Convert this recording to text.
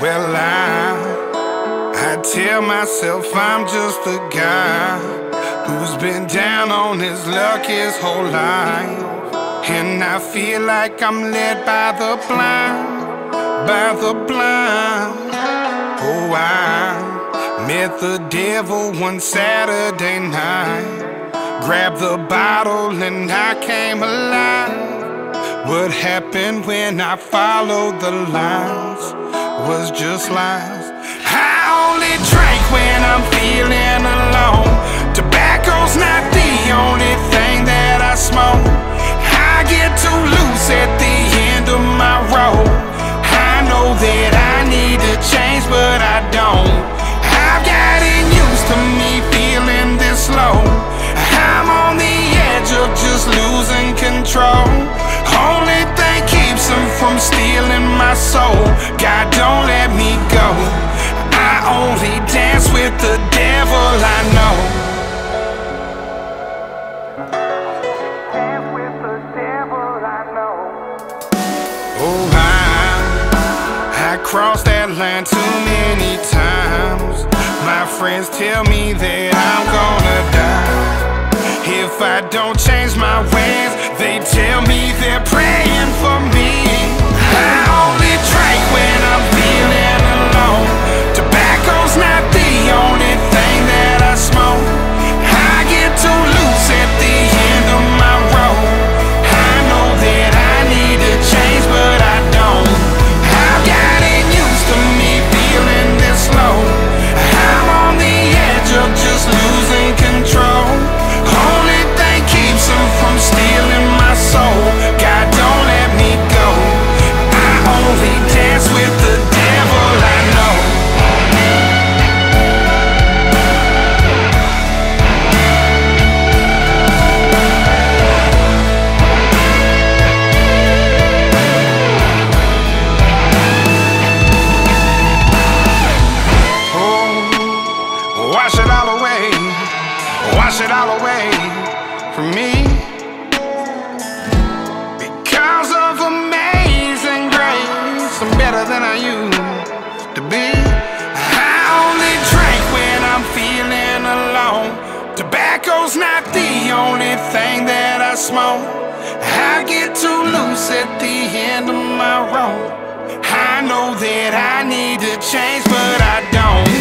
Well, I tell myself I'm just a guy who's been down on his luck his whole life, and I feel like I'm led by the blind, by the blind. Oh, I met the devil one Saturday night, grabbed the bottle and I came alive. What happened when I followed the lines was just lies. I only drink when I'm feeling alone. Tobacco's not the only thing that I smoke. I get too loose at the end of my road. I know that I need to change, but I don't. I've gotten used to me feeling this low. I'm on the edge of just losing control. Only thing keeps him from stealing my soul. God, don't let me go. I only dance with the devil I know. Dance with the devil I know. Oh, I crossed that line too many times. My friends tell me that I'm gonna die if I don't change my ways. They tell me they're praying for me. I only drink when I'm feeling alone. Tobacco's not the only thing that I smoke. I get too loose at the end of my road. I know that I need to change, but I don't. I've gotten used to me feeling this low. I'm on the edge of just losing control. Only thing keeps them from stealing. God, don't let me go. I only dance with the devil I know. Oh, wash it all away. Wash it all away from me. Than I used to be. I only drink when I'm feeling alone. Tobacco's not the only thing that I smoke. I get too loose at the end of my rope. I know that I need to change, but I don't.